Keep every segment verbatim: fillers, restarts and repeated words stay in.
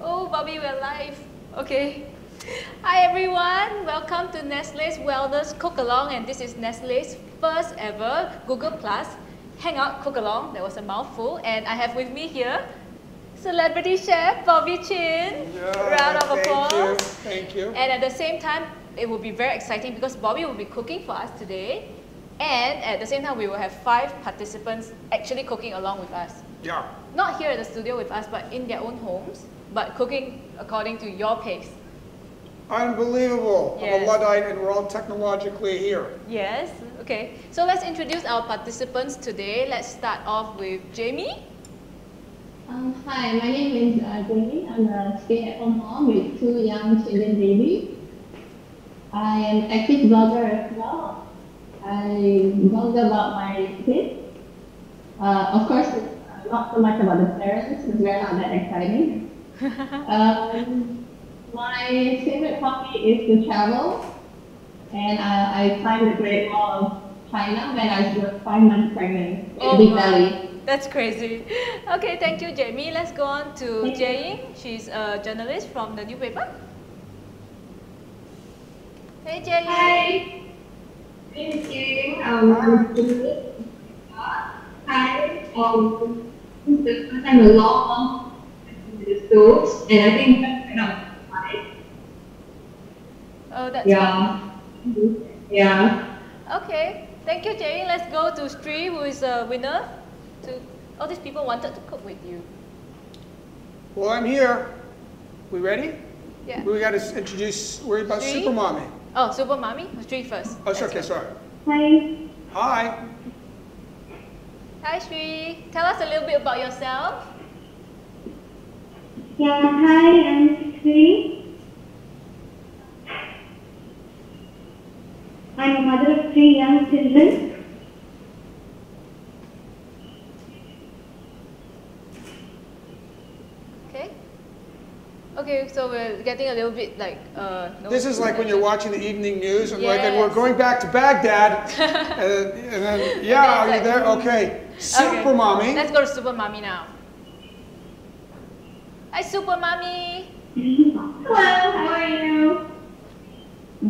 Oh, Bobby, we're live. Okay. Hi everyone, welcome to Nestlé's Wellness Cook Along, and this is Nestlé's first ever Google Plus Hangout Cook Along. That was a mouthful, and I have with me here celebrity chef Bobby Chinn. Yeah, round of applause. Thank you. Thank you. And at the same time, it will be very exciting because Bobby will be cooking for us today, and at the same time, we will have five participants actually cooking along with us. Yeah. Not here at the studio with us, but in their own homes, but cooking according to your pace. Unbelievable. Yes. I'm a Luddite and we're all technologically here. Yes, okay. So let's introduce our participants today. Let's start off with Jamie. Um, hi, my name is uh, Jamie. I'm a stay-at-home mom with two young children babies. I am an active blogger as well. I blog about my kids. Uh, of course, it's not so much about the parents because we're not that exciting. um, My favorite hobby is to travel, and I, I climbed the Great Wall of China when I was five months pregnant. Oh, Big Valley. That's crazy. Okay, thank you, Jamie. Let's go on to Jie Ying. She's a journalist from the New Paper. Hey, Jie Ying. Hi. This is Jie Ying. Um, I'm a journalist. Hi. Um, this is the first time in a long time in the stores, and I think that's enough. Oh, that's yeah. Cool. Yeah. Okay. Thank you, Jie Ying. Let's go to Sri, who is a winner. To all these people wanted to cook with you. Well, I'm here. We ready? Yeah. We got to introduce. We're about Sri? Super Mommy. Oh, Super Mommy. Sri first. Oh, okay. Right. Sorry. Hi. Hi. Hi, Sri. Tell us a little bit about yourself. Yeah. Hi, I'm Sri. I'm a mother of three young children. Okay. Okay, so we're getting a little bit like... Uh, no this is like when you're watching the evening news and yes. like, and we're going back to Baghdad. and, and then, yeah, okay, are you there? Okay. Super okay. Mommy. Let's go to Super Mommy now. Hi, Super Mommy. Hello, how are you?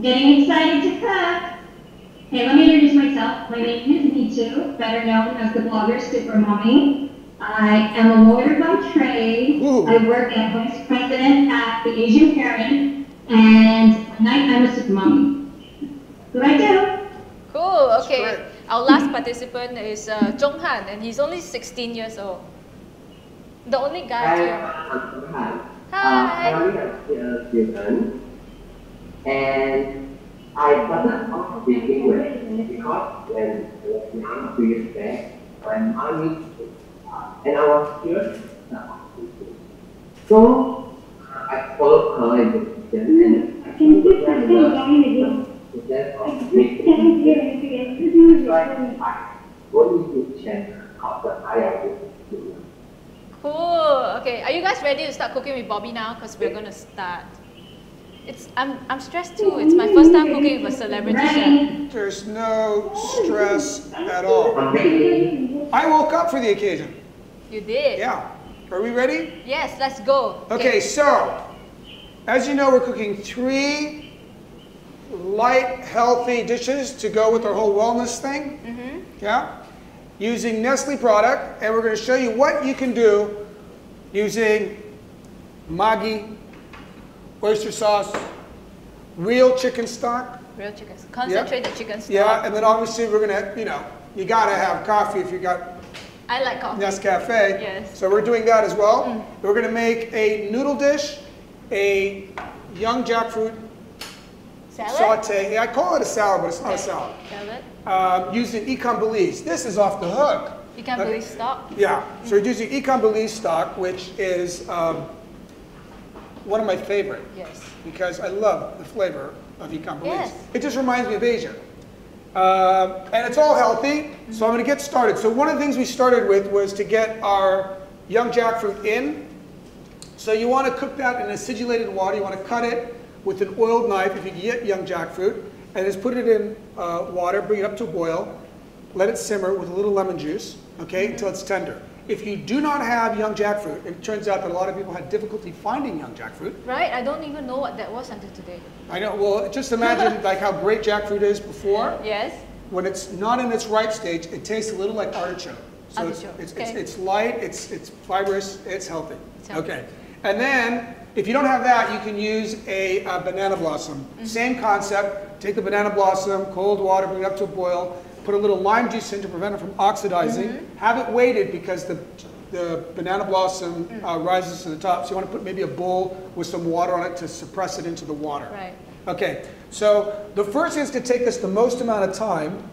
Getting excited to cook. Hey, let me introduce myself. My name is Michu, better known as the blogger Super Mommy. I am a lawyer by trade. Ooh. I work as vice president at the Asian Parent, and at night I'm a super mommy. What do I do? Cool. Okay. Our last participant is uh, Zhong Han, and he's only sixteen years old. The only guy here. Hi. Hi. And I started off speaking with because when I was young, two years back, my mom used to talk, and I was curious about speaking. So I followed her in the kitchen, and I can do something wrong with you. So I go into the channel of the I R S. Cool. Okay, are you guys ready to start cooking with Bobby now? Because we're going to start. It's, I'm, I'm stressed too. It's my first time cooking with a celebrity chef. There's no stress at all. I woke up for the occasion. You did? Yeah. Are we ready? Yes, let's go. Okay, okay, so as you know, we're cooking three light, healthy dishes to go with our whole wellness thing. Mm-hmm. Yeah. Using Nestlé product, and we're going to show you what you can do using Maggi, oyster sauce, real chicken stock. Real chicken stock. Concentrated yep. chicken stock. Yeah, and then obviously we're going to, you know, you got to have coffee if you got... I like coffee. Nescafé. Yes. So we're doing that as well. Mm. We're going to make a noodle dish, a young jackfruit salad? Saute. Yeah, I call it a salad, but it's not okay. a salad. Salad. Uh, using ikan bilis. This is off the hook. Ikan bilis stock? Yeah. Mm. So we're using ikan bilis stock, which is... Um, one of my favorite, yes, because I love the flavor of ikan bilis. Yes. It just reminds me of Asia. Uh, and it's all healthy, mm -hmm. so I'm gonna get started. So one of the things we started with was to get our young jackfruit in. So you wanna cook that in acidulated water, you wanna cut it with an oiled knife if you can get young jackfruit, and just put it in uh, water, bring it up to a boil, let it simmer with a little lemon juice, okay, mm -hmm. until it's tender. If you do not have young jackfruit, it turns out that a lot of people had difficulty finding young jackfruit. Right, I don't even know what that was until today. I know, well, just imagine like how great jackfruit is before. Yes. When it's not in its ripe stage, it tastes a little like artichoke. So artichoke, it's, it's, okay. it's, it's light, it's, it's fibrous, it's healthy. It's healthy. Okay. And then, if you don't have that, you can use a, a banana blossom. Mm-hmm. Same concept, take the banana blossom, cold water, bring it up to a boil, put a little lime juice in to prevent it from oxidizing. Mm-hmm. Have it weighted because the, the banana blossom mm. uh, rises to the top. So you want to put maybe a bowl with some water on it to suppress it into the water. Right. Okay, so the first thing that's going to take us the most amount of time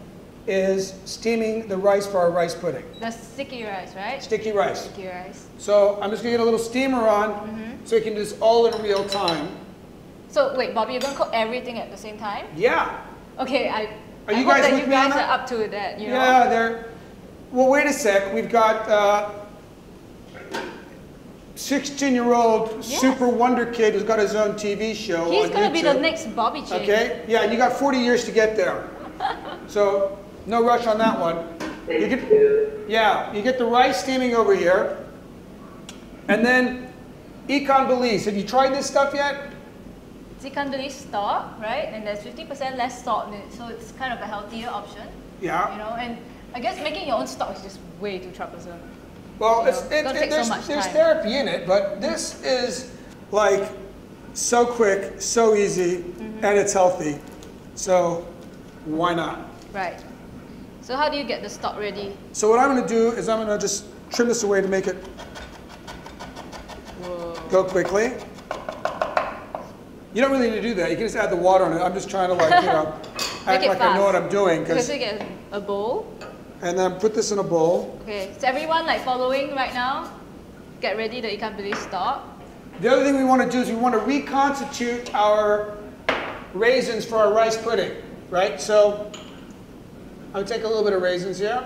is steaming the rice for our rice pudding. That's sticky rice, right? Sticky rice. Sticky rice. So I'm just going to get a little steamer on mm-hmm. so we can do this all in real time. So wait, Bobby, you're going to cook everything at the same time? Yeah. Okay, I, are you I guys hope that you guys are up to that. You yeah, know? They're... Well, wait a sec. We've got sixteen-year-old uh, yes. super wonder kid who's got his own T V show. He's going to be the next Bobby Chinn. Okay, yeah, and you got forty years to get there. So... no rush on that one. You get, yeah, you get the rice steaming over here. And then ikan bilis. Have you tried this stuff yet? It's ikan bilis stock, right? And there's fifty percent less salt in it, so it's kind of a healthier option. Yeah. You know, and I guess making your own stock is just way too troublesome. Well, it's, it's, it, it, there's, so there's therapy in it, but this is like so quick, so easy, mm-hmm. and it's healthy. So why not? Right. So how do you get the stock ready? So what I'm going to do is I'm going to just trim this away to make it Whoa. Go quickly. You don't really need to do that. You can just add the water on it. I'm just trying to like, you know, act like fast. I know what I'm doing. Because you get a bowl. And then put this in a bowl. Okay. So everyone like following right now, get ready the ikan bilis stock. The other thing we want to do is we want to reconstitute our raisins for our rice pudding, right? So I'll take a little bit of raisins here,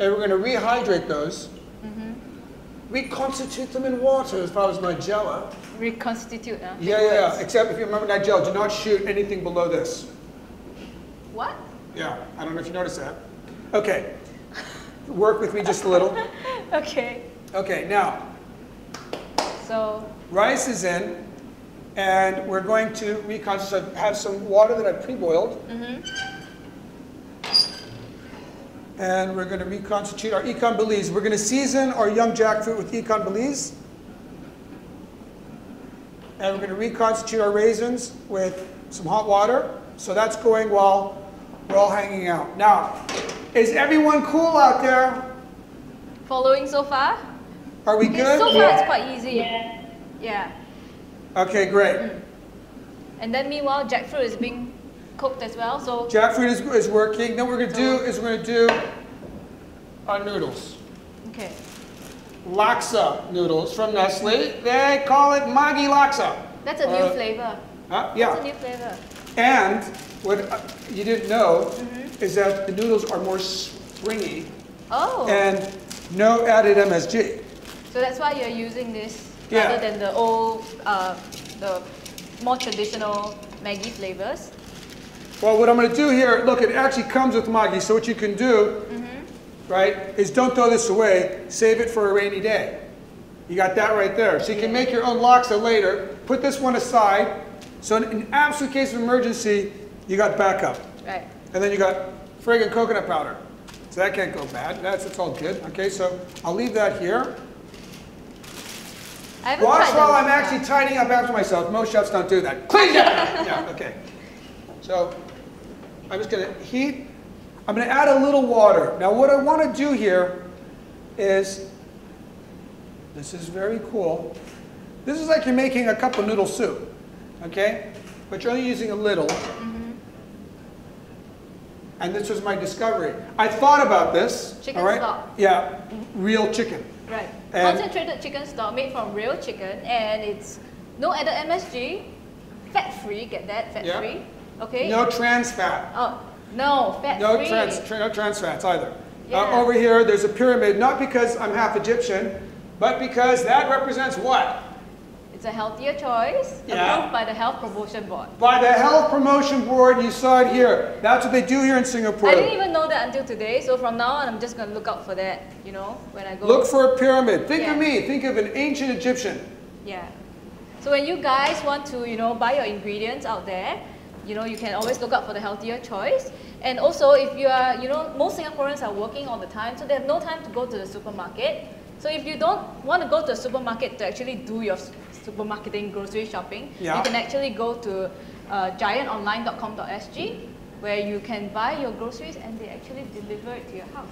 and we're going to rehydrate those. Mm-hmm. Reconstitute them in water as far as nigella. Reconstitute, huh? Yeah, yeah, yeah. Except if you remember nigella, do not shoot anything below this. What? Yeah, I don't know if you noticed that. Okay, work with me just a little. Okay. Okay, now, so rice is in, and we're going to reconstitute. I have some water that I pre-boiled. Mm-hmm. And we're going to reconstitute our ikan bilis. We're going to season our young jackfruit with ikan bilis. And we're going to reconstitute our raisins with some hot water. So that's going while we're all hanging out. Now, is everyone cool out there? Following so far? Are we okay, good? So far yeah. it's quite easy. Yeah. yeah. Okay, great. Mm. And then meanwhile, jackfruit is being cooked as well, so jackfruit is, is working. Then what we're going to so, do is we're going to do our noodles. Okay. Laksa noodles from Nestlé. They call it Maggi Laksa. That's a new uh, flavor. Huh? Yeah. That's a new flavor. And what you didn't know mm-hmm. is that the noodles are more springy. Oh. And no added M S G. So that's why you're using this yeah. rather than the old, uh, the more traditional Maggi flavors. Well, what I'm going to do here, look, it actually comes with Maggi, so what you can do, mm-hmm. right, is don't throw this away, save it for a rainy day. You got that right there. So you can make your own laksa later, put this one aside, so in an absolute case of emergency, you got backup. Right. And then you got friggin' coconut powder. So that can't go bad, that's it's all good. Okay, so I'll leave that here. I haven't Watch while I'm actually that. tidying up after myself. Most chefs don't do that. Clean that! Yeah, okay. So I'm just going to heat. I'm going to add a little water. Now what I want to do here is, this is very cool. This is like you're making a cup of noodle soup, okay? But you're only using a little. Mm-hmm. And this was my discovery. I thought about this. Chicken all right? stock. Yeah, real chicken. Right. And concentrated chicken stock made from real chicken, and it's no added M S G, fat-free. Get that? Fat-free. Yeah. Okay. No trans fat. Oh, no fat. No free. trans, tra no trans fats either. Yeah. Uh, over here, there's a pyramid, not because I'm half Egyptian, but because that represents what? It's It's a healthier choice, yeah, approved by the Health Promotion Board. By the Health Promotion Board, you saw it here. That's what they do here in Singapore. I didn't even know that until today, so from now on, I'm just going to look out for that, you know, when I go. Look for a pyramid. Think yeah. of me. Think of an ancient Egyptian. Yeah. So when you guys want to, you know, buy your ingredients out there, you know, you can always look out for the healthier choice. And also, if you are, you know, most Singaporeans are working all the time, so they have no time to go to the supermarket. So if you don't want to go to a supermarket to actually do your supermarketing, grocery shopping, yeah. you can actually go to uh, giant online dot com dot s g, where you can buy your groceries and they actually deliver it to your house.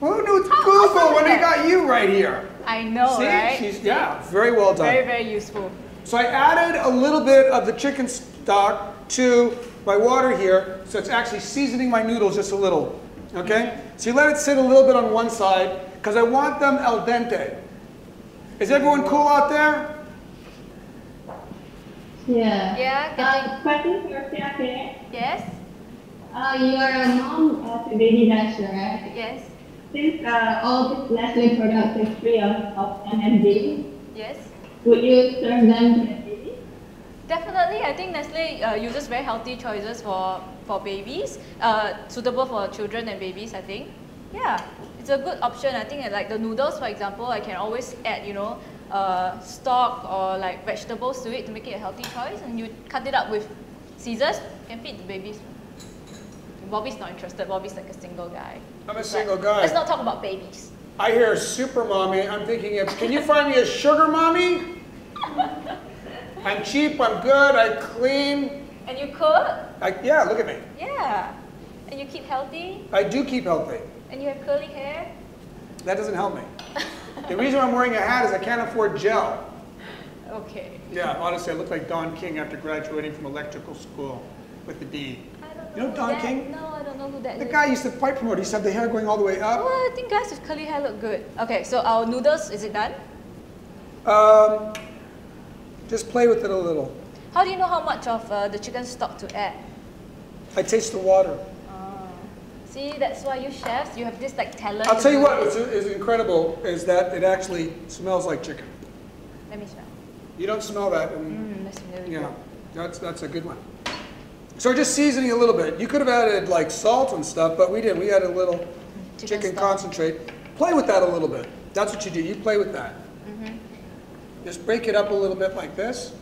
Who knew Google when they got you right here? I know, See? right? She's, yeah, very well done. Very, very useful. So I added a little bit of the chicken stock to my water here, so it's actually seasoning my noodles just a little, okay? So you let it sit a little bit on one side, because I want them al dente. Is everyone cool out there? Yeah. Yeah, uh, question for Siake. Yes? Uh, you are a mom of a baby dasher, right? Yes. Since uh, all these Nestlé products are free of, of M S G, yes, would you serve them to babies? Definitely. I think Nestlé uh, uses very healthy choices for, for babies, uh, suitable for children and babies, I think. Yeah, it's a good option. I think like the noodles, for example, I can always add, you know, Uh, stock or like vegetables to it to make it a healthy choice, and you cut it up with scissors and feed the babies. Bobby's not interested. Bobby's like a single guy. I'm a single but guy. Let's not talk about babies. I hear super mommy. I'm thinking, can you find me a sugar mommy? I'm cheap. I'm good. I clean. And you cook? I, yeah, look at me. Yeah. And you keep healthy? I do keep healthy. And you have curly hair? That doesn't help me. The reason I'm wearing a hat is I can't afford gel. Okay. Yeah, honestly, I look like Don King after graduating from electrical school with a D. I don't know. You know Don that, King? No, I don't know who that the is. The guy used to fight promote. He used to have the hair going all the way up. Well, I think guys with curly hair look good. Okay, so our noodles, is it done? Um, just play with it a little. How do you know how much of uh, the chicken stock to add? I taste the water. See, that's why you chefs, you have this like talent. I'll tell you what is, is incredible is that it actually smells like chicken. Let me smell. You don't smell that. And, mm, that's really yeah, good. That's, that's a good one. So just seasoning a little bit. You could have added like salt and stuff, but we didn't. We added a little chicken, chicken concentrate. Play with that a little bit. That's what you do. You play with that. Mm-hmm. Just break it up a little bit like this.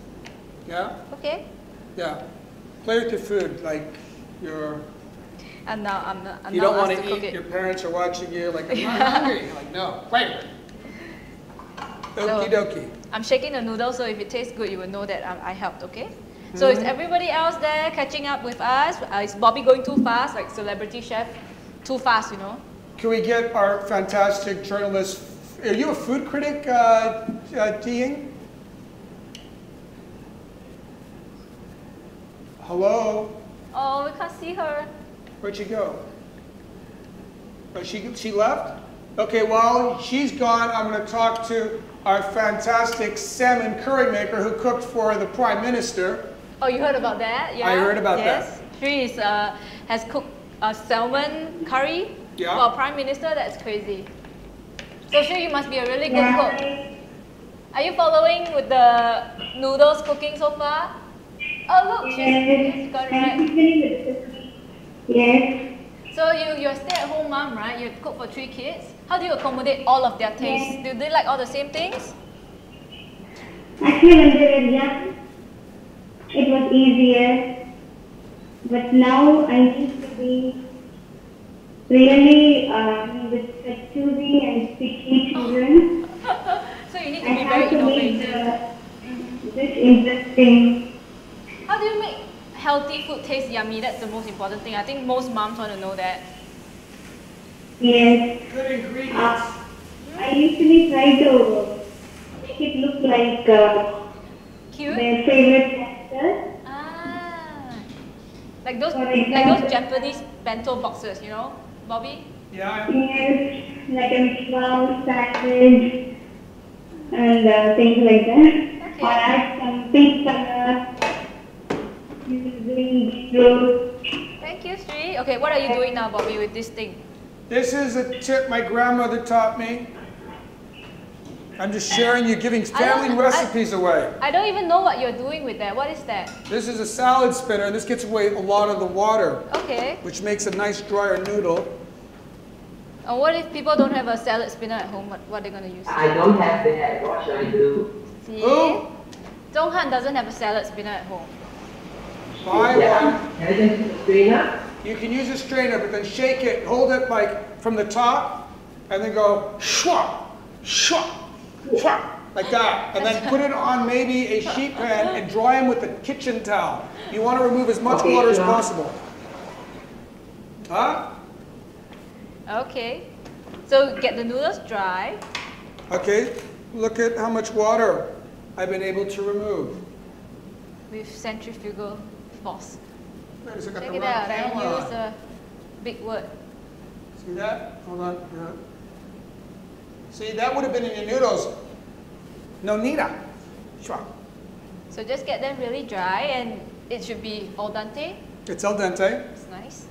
Yeah? Okay. Yeah. Play with your food, like your... And now I'm not. I'm you don't want to eat. It. Your parents are watching you. Like, I'm not hungry. You're like, no, wait. Okie dokie. I'm shaking the noodle, so if it tastes good, you will know that I, I helped. Okay. Mm-hmm. So is everybody else there catching up with us? Uh, is Bobby going too fast, like celebrity chef, too fast? You know. Can we get our fantastic journalist? Are you a food critic, uh, uh, Jie Ying? Hello. Oh, we can't see her. Where'd she go? Oh, she, she left? Okay, while she's gone, I'm going to talk to our fantastic salmon curry maker who cooked for the Prime Minister. Oh, you heard about that? Yeah. I heard about yes. that. Yes, Sri uh, has cooked a salmon curry yeah. for our Prime Minister. That's crazy. So Sri, you must be a really good cook. Are you following with the noodles cooking so far? Oh, look, she's got it right. Yes. So you, you're a stay-at-home mom, right? You cook for three kids. How do you accommodate all of their tastes? Yes. Do they like all the same things? Actually, when they were young, it was easier. But now I need to be really um, with choosing and picky children. So you need to I be very to innovative. The, this interesting. How do you make healthy food tastes yummy? That's the most important thing. I think most moms want to know that. Yes. Good ingredients. Uh, I usually try to make it look like uh, Cute? their favorite character. Ah. Like those, like those Japanese bento boxes, you know, Bobby? Yeah. Yes. Like a flour sandwich and uh, things like that. Okay. Or add some pink color. Thank you, Sri. Okay, what are you doing now, Bobby, with this thing? This is a tip my grandmother taught me. I'm just sharing, you're giving family recipes I, away. I don't even know what you're doing with that. What is that? This is a salad spinner, and this gets away a lot of the water. Okay. Which makes a nice drier noodle. And what if people don't have a salad spinner at home? What, what are they going to use? I don't have that. What should I do? See? Oh. Zhong Han doesn't have a salad spinner at home. Buy one. Strainer? You can use a strainer, but then shake it, hold it like from the top, and then go shwa, shwa, shwa, like that. And then put it on maybe a sheet pan and dry them with a kitchen towel. You want to remove as much okay, water as possible. Huh? Okay. So get the noodles dry. Okay. Look at how much water I've been able to remove. With centrifugal force. Wait, so I got Check the it wrong out, camera. I use a big word. See that? Hold on. Yeah. See, that would have been in your noodles. No nida. Sure. So just get them really dry and it should be al dente. It's al dente. It's nice.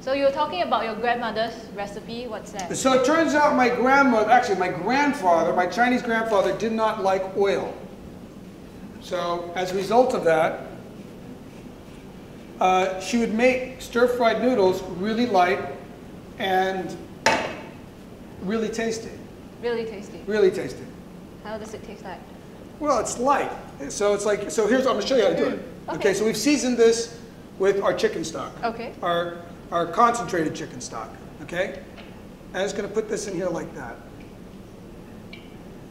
So you were talking about your grandmother's recipe, what's that? So it turns out my grandmother, actually my grandfather, my Chinese grandfather did not like oil. So as a result of that, uh, she would make stir-fried noodles really light and really tasty. Really tasty? Really tasty. How does it taste like? Well, it's light. So it's like, so here's, I'm gonna show you how to do it. Okay, okay, so we've seasoned this with our chicken stock. Okay. Our, our concentrated chicken stock, okay? I'm just gonna put this in here like that,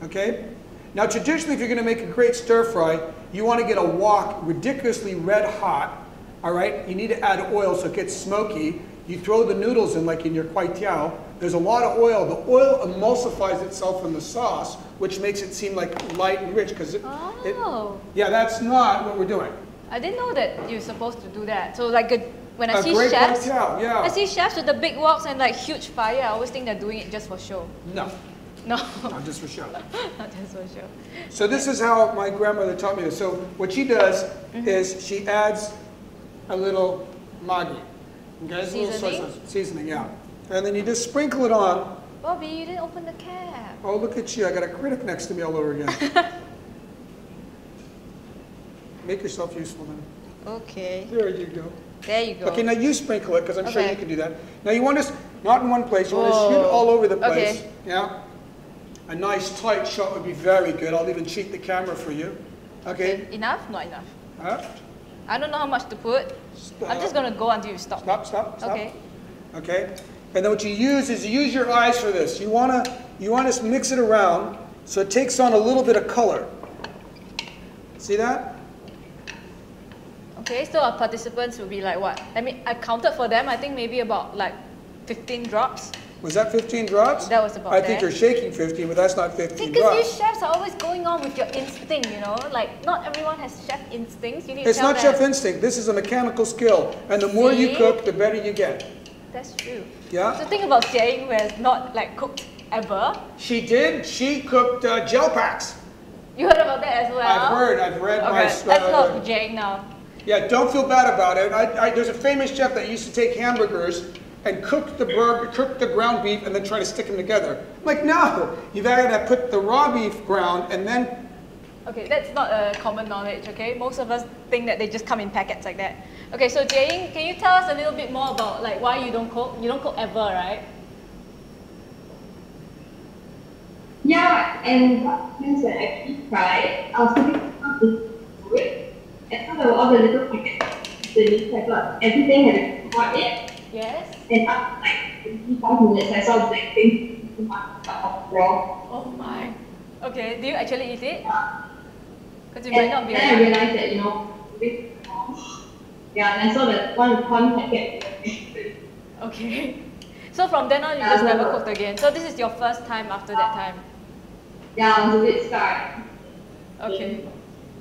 okay? Now traditionally, if you're gonna make a great stir fry, you wanna get a wok ridiculously red hot, all right? You need to add oil so it gets smoky. You throw the noodles in like in your kwai tiao, there's a lot of oil. The oil emulsifies itself in the sauce, which makes it seem like light and rich, because it, oh. it, yeah, that's not what we're doing. I didn't know that you're supposed to do that. So like a When I a see chefs, out, yeah. I see chefs with the big woks and like huge fire. I always think they're doing it just for show. No, no, not just for show. Not just for show. So this is how my grandmother taught me this. So what she does mm-hmm. is she adds a little Maggi, okay, seasoning, a little sauce, seasoning, yeah, and then you just sprinkle it on. Bobby, you didn't open the cap. Oh, look at you! I got a critic next to me all over again. Make yourself useful then. Okay. There you go. There you go. Okay, now you sprinkle it, because I'm okay. sure you can do that. Now you want to, not in one place, you want Whoa. to shoot all over the place. Okay. Yeah? A nice tight shot would be very good. I'll even cheat the camera for you. Okay. okay. Enough? Not enough. Huh? I don't know how much to put. Stop. I'm just going to go until you stop. Stop, stop, stop. Okay. Okay. And then what you use is you use your eyes for this. You want to you want to mix it around so it takes on a little bit of color. See that? Okay, so our participants will be like what? I mean, I counted for them, I think maybe about like fifteen drops. Was that fifteen drops? That was about I there. think you're shaking fifteen, but that's not fifteen because drops. Because you chefs are always going on with your instinct, you know? Like, not everyone has chef instincts. You need it's to not them. chef instinct. This is a mechanical skill. And the See? more you cook, the better you get. That's true. Yeah? So think about Jie Ying, where it's not like cooked ever. She did. She cooked uh, gel packs. You heard about that as well? I've heard. I've read okay. my story. Let's talk Jie Ying now. Yeah, don't feel bad about it. I, I, there's a famous chef that used to take hamburgers and cook the burger, cook the ground beef and then try to stick them together. I'm like, no, you've got to put the raw beef ground and then... Okay, that's not a common knowledge, okay? Most of us think that they just come in packets like that. Okay, so Jie Ying, can you tell us a little bit more about like why you don't cook? You don't cook ever, right? Yeah, and since I actually tried, I was thinking how to do it. And so there were all the little packets, the leaf packets, everything had got it. Yes. And after like twenty-five minutes, I saw black things raw. Oh my. Okay, do you actually eat it? Because you and, might not be then aware. I realized that, you know, it's raw. Yeah, and I saw that one, one packet. Okay. So from then on, you just uh, never cooked again. So this is your first time after that time? Yeah, I was a bit scarred. Okay.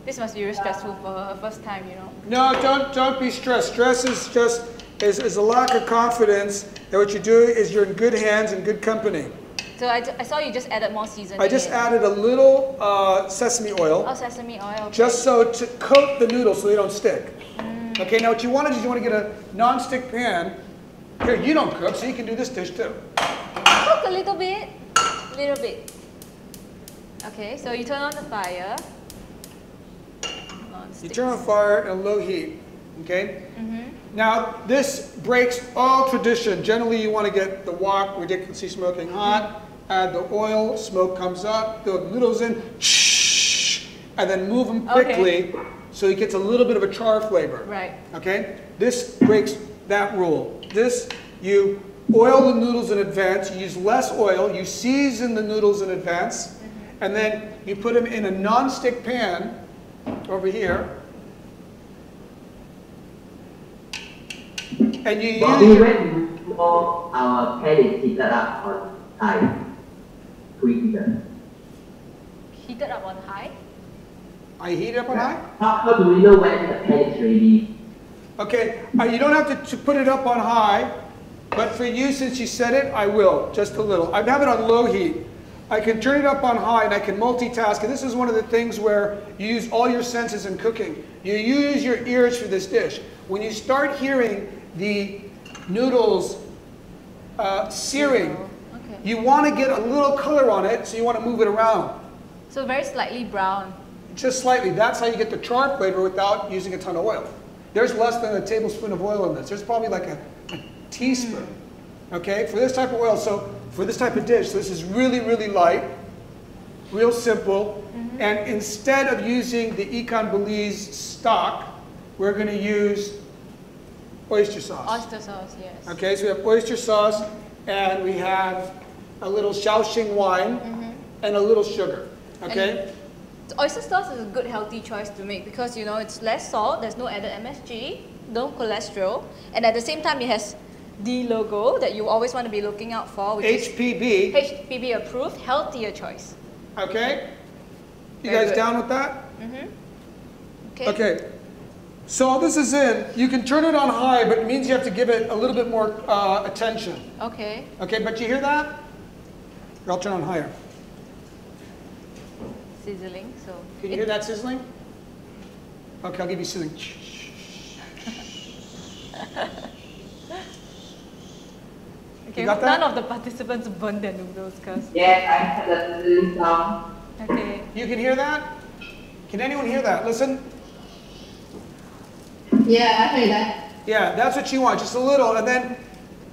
This must be really stressful for her first time, you know. No, don't don't be stressed. Stress is just is, is a lack of confidence that what you do is you're in good hands and good company. So I, I saw you just added more seasoning. I just in. added a little uh, sesame oil. Oh, sesame oil. Okay. Just so to coat the noodles so they don't stick. Mm. Okay, now what you want to do is you want to get a non-stick pan. Here, you don't cook, so you can do this dish too. a little bit, little bit. Okay, so you turn on the fire. You turn on fire at a low heat, okay? Mm-hmm. Now, this breaks all tradition. Generally, you want to get the wok ridiculously smoking hot, add the oil, smoke comes up, throw the noodles in, and then move them quickly, okay, so it gets a little bit of a char flavor. Right. Okay? This breaks that rule. This, you oil the noodles in advance, you use less oil, you season the noodles in advance, mm-hmm, and then you put them in a non-stick pan over here, and you Bobby, use when you pour our pellet heated up on high, preheated. Heated up on high? I heat it up on high? How, how do we know when the pellet's ready? Okay, uh, you don't have to, to put it up on high, but for you, since you said it, I will, just a little. I have it on low heat. I can turn it up on high and I can multitask, and this is one of the things where you use all your senses in cooking. You use your ears for this dish. When you start hearing the noodles uh, searing, okay, you want to get a little color on it, so you want to move it around. So very slightly brown. Just slightly. That's how you get the char flavor without using a ton of oil. There's less than a tablespoon of oil in this. There's probably like a, a teaspoon. Mm. Okay, for this type of oil, so for this type of dish, so this is really, really light, real simple, mm-hmm, and instead of using the ikan bilis stock, we're going to use oyster sauce. Oyster sauce, yes. Okay, so we have oyster sauce, and we have a little Shaoxing wine, mm-hmm, and a little sugar, okay? And the oyster sauce is a good healthy choice to make because, you know, it's less salt, there's no added M S G, no cholesterol, and at the same time it has the logo that you always want to be looking out for, which H P B. Is H P B approved, healthier choice. Okay. You Very guys good. Down with that? Mm-hmm. Okay. Okay. So this is in. You can turn it on high, but it means you have to give it a little bit more uh, attention. Okay. Okay, but you hear that? I'll turn on higher. Sizzling, so. Can you hear that sizzling? Okay, I'll give you sizzling. Okay, none of the participants burned their noodles, cuz. Yeah, I had that sizzling sound. Okay. You can hear that? Can anyone hear that? Listen. Yeah, I heard that. Yeah, that's what you want, just a little, and then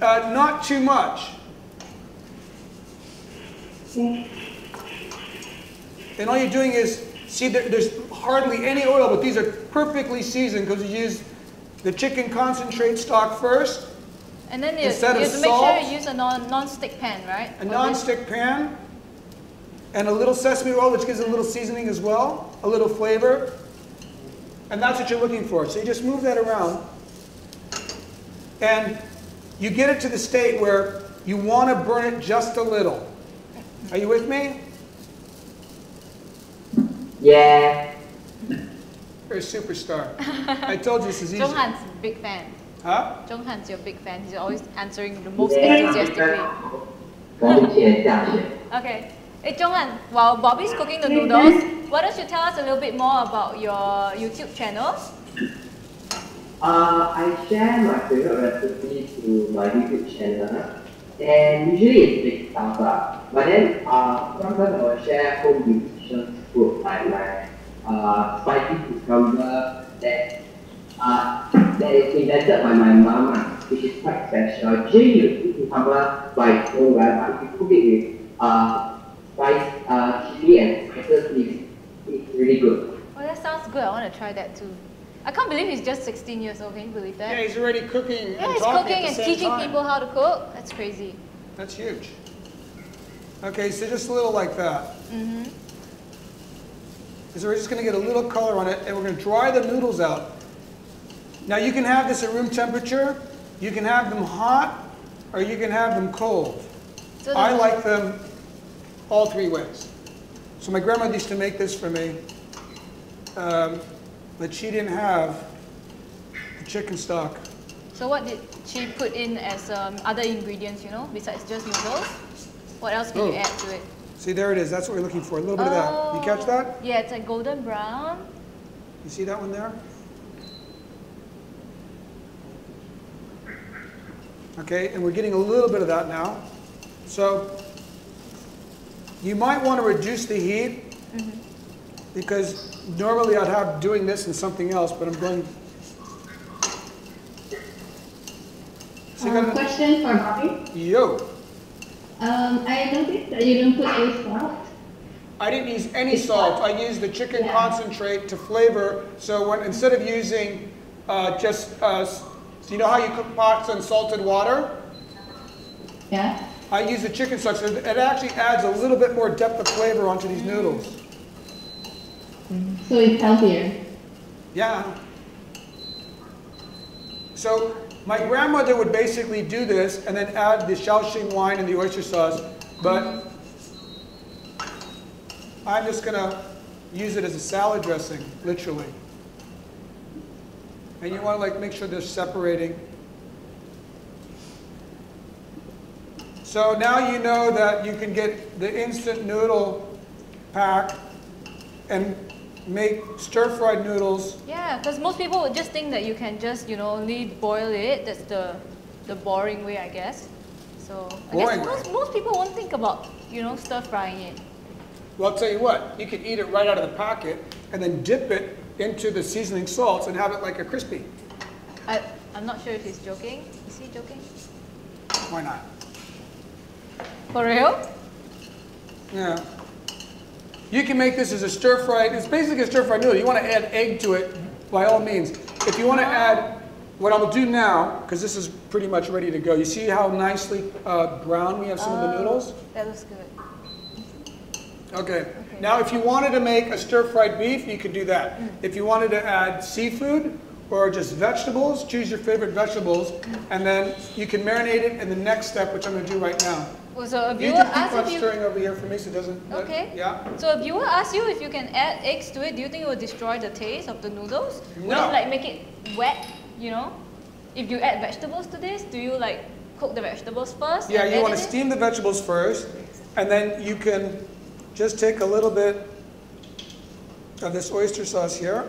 uh, not too much. Yeah. And all you're doing is, see, there, there's hardly any oil, but these are perfectly seasoned because you use the chicken concentrate stock first. And then you, you have to make sure you use a non-stick pan, right? A non-stick pan and a little sesame oil, which gives it a little seasoning as well, a little flavor. And that's what you're looking for. So you just move that around. And you get it to the state where you want to burn it just a little. Are you with me? Yeah. You're a superstar. I told you this is easy. Zhong Han's a big fan. Huh? Zhong Han's your big fan. He's always answering the most enthusiastically. Okay. Hey, Zhong Han, while Bobby's cooking the noodles, why don't you tell us a little bit more about your YouTube channel? Uh, I share my favorite recipes to my YouTube channel, and usually it's big stuff lah. But then, uh, sometimes I will share home nutrition food like my uh, spicy cucumber that. Uh, that is invented by my mama, which is quite special. Jie Ying cucumber by its own right, but you cook it with uh, spice, uh, chili and spices leaves. It's really good. Oh, that sounds good. I want to try that too. I can't believe he's just sixteen years old. Can you believe that? Yeah, he's already cooking. Yeah, and he's talking cooking at the and teaching time. people how to cook. That's crazy. That's huge. Okay, so just a little like that. Mm-hmm. So we're just going to get a little color on it, and we're going to dry the noodles out. Now you can have this at room temperature, you can have them hot, or you can have them cold. So I like them all three ways. So my grandmother used to make this for me, um, but she didn't have the chicken stock. So what did she put in as um, other ingredients, you know, besides just noodles? What else can oh. you add to it? See, there it is. That's what we're looking for, a little bit oh. of that. You catch that? Yeah, it's a golden brown. You see that one there? Okay, and we're getting a little bit of that now. So You might want to reduce the heat mm-hmm. because normally I'd have doing this and something else, but I'm going. So um, question for Bobby. Yo. Um, I noticed that you didn't put any salt. I didn't use any it's salt. Not. I used the chicken yeah. concentrate to flavor. So when, instead of using uh, just, uh, so you know how you cook pots in salted water? Yeah. I use the chicken stock, so it actually adds a little bit more depth of flavor onto these noodles. So it's healthier. Yeah. So my grandmother would basically do this and then add the Shaoxing wine and the oyster sauce, but I'm just going to use it as a salad dressing, literally. And you want to like make sure they're separating. So now you know that you can get the instant noodle pack and make stir-fried noodles. Yeah, because most people would just think that you can just, you know, only boil it. That's the, the boring way, I guess. So I boring. guess most, most people won't think about, you know, stir-frying it. Well, I'll tell you what. You can eat it right out of the packet and then dip it into the seasoning salts and have it like a crispy. I, I'm not sure if he's joking. Is he joking? Why not? For real? Yeah. You can make this as a stir-fried, it's basically a stir-fried noodle. You want to add egg to it, by all means. If you want to add, what I'll do now, because this is pretty much ready to go, you see how nicely uh, brown we have some oh, of the noodles? That looks good. Okay. okay. Now, if you wanted to make a stir-fried beef, you could do that. Mm. If you wanted to add seafood or just vegetables, choose your favorite vegetables, mm. and then you can marinate it in the next step, which I'm going to do right now. So a viewer you asked if you stirring over here for me, so it doesn't. Okay. Yeah. So a viewer asked you if you can add eggs to it. Do you think it will destroy the taste of the noodles? No. Would you like make it wet? You know, if you add vegetables to this, do you like cook the vegetables first? Yeah, you want to steam the vegetables first, and then you can just take a little bit of this oyster sauce here.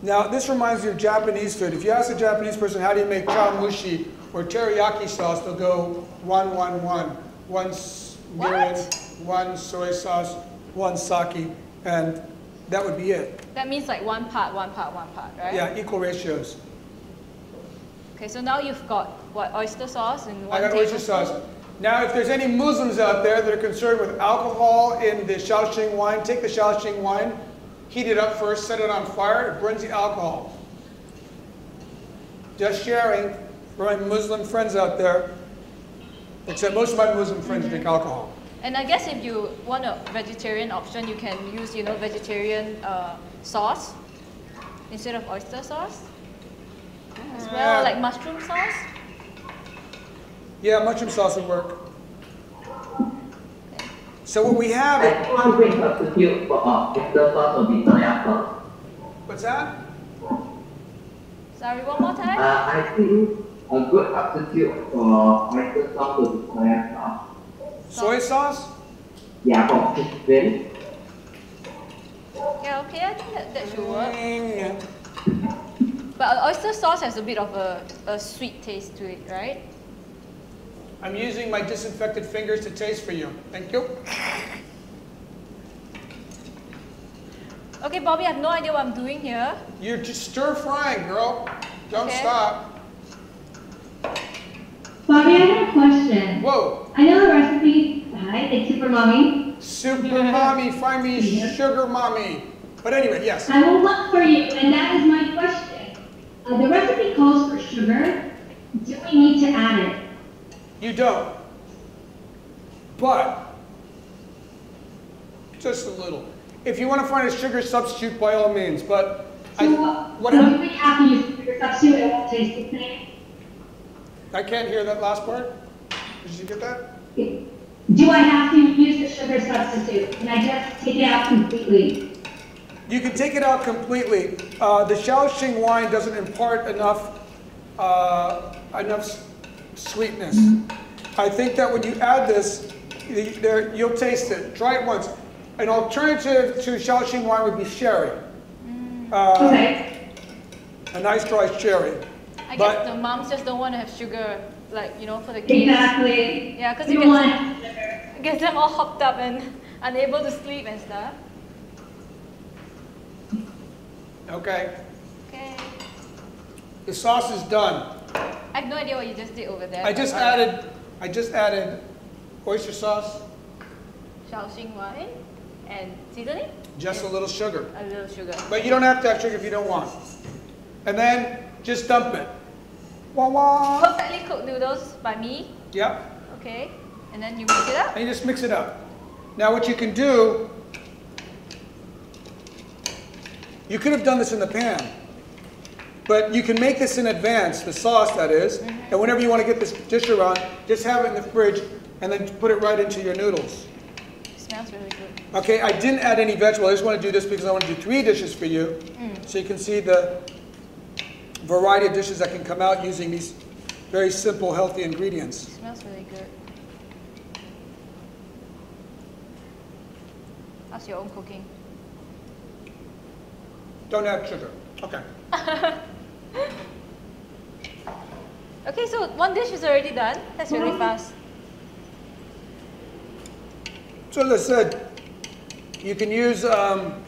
Now, this reminds me of Japanese food. If you ask a Japanese person, how do you make chawanmushi or teriyaki sauce, they'll go one, one, one. One mirin, one soy sauce, one sake, and that would be it. That means like one part, one part, one part, right? Yeah, equal ratios. Okay, so now you've got, what, oyster sauce and one I got oyster sauce. Now, if there's any Muslims out there that are concerned with alcohol in the Shaoxing wine, take the Shaoxing wine, heat it up first, set it on fire, it burns the alcohol. Just sharing for my Muslim friends out there, except most of my Muslim friends mm-hmm. drink alcohol. And I guess if you want a vegetarian option, you can use, you know, vegetarian uh, sauce instead of oyster sauce as uh, well, like mushroom sauce. Yeah, mushroom sauce would work. So what we have is... I can't bring substitute for oyster sauce will be soya sauce. What's that? Sorry, one more time? Uh, I think a good substitute for oyster sauce will be soya sauce. Soy sauce? Yeah, for fish fin. Yeah, okay, I think that, that should work. Mm. But oyster sauce has a bit of a, a sweet taste to it, right? I'm using my disinfected fingers to taste for you. Thank you. Okay, Bobby, I have no idea what I'm doing here. You're just stir frying, girl. Don't okay. stop. Bobby, I have a question. Whoa. I know the recipe. Hi, it's Super Mommy. Super yeah. Mommy, find me yeah. Sugar Mommy. But anyway, yes. I will look for you, and that is my question. Uh, the recipe calls for sugar. Do we need to add it? You don't, but just a little. If you want to find a sugar substitute, by all means. But so I, what, what so I, if we have to use sugar substitute, it won't taste the same. I can't hear that last part. Did you get that? Do I have to use the sugar substitute? Can I just take it out completely? You can take it out completely. Uh, the Shaoxing wine doesn't impart enough uh, enough. sweetness. Mm-hmm. I think that when you add this, there, you'll taste it. Try it once. An alternative to Shaoxing wine would be sherry. Mm. Uh, okay. A nice dry sherry. I but guess the moms just don't want to have sugar like, you know, for the kids. Exactly. Yeah, because you want it gets them all hopped up and unable to sleep and stuff. Okay. Okay. The sauce is done. I have no idea what you just did over there. I just added, I just added oyster sauce, Shaoxing wine, and seasoning. Just and a little sugar. A little sugar. But you don't have to have sugar if you don't want. And then just dump it. Wah wah. Perfectly cooked noodles by me. Yep. Okay. And then you mix it up. And you just mix it up. Now what you can do, you could have done this in the pan, but you can make this in advance, the sauce that is, mm-hmm. and whenever you want to get this dish around, just have it in the fridge and then put it right into your noodles. It smells really good. Okay, I didn't add any vegetable. I just want to do this because I want to do three dishes for you, mm. so you can see the variety of dishes that can come out using these very simple, healthy ingredients. It smells really good. That's your own cooking. Don't add sugar. Okay. Okay, so one dish is already done. That's really mm-hmm. fast. So as I said, you can use um,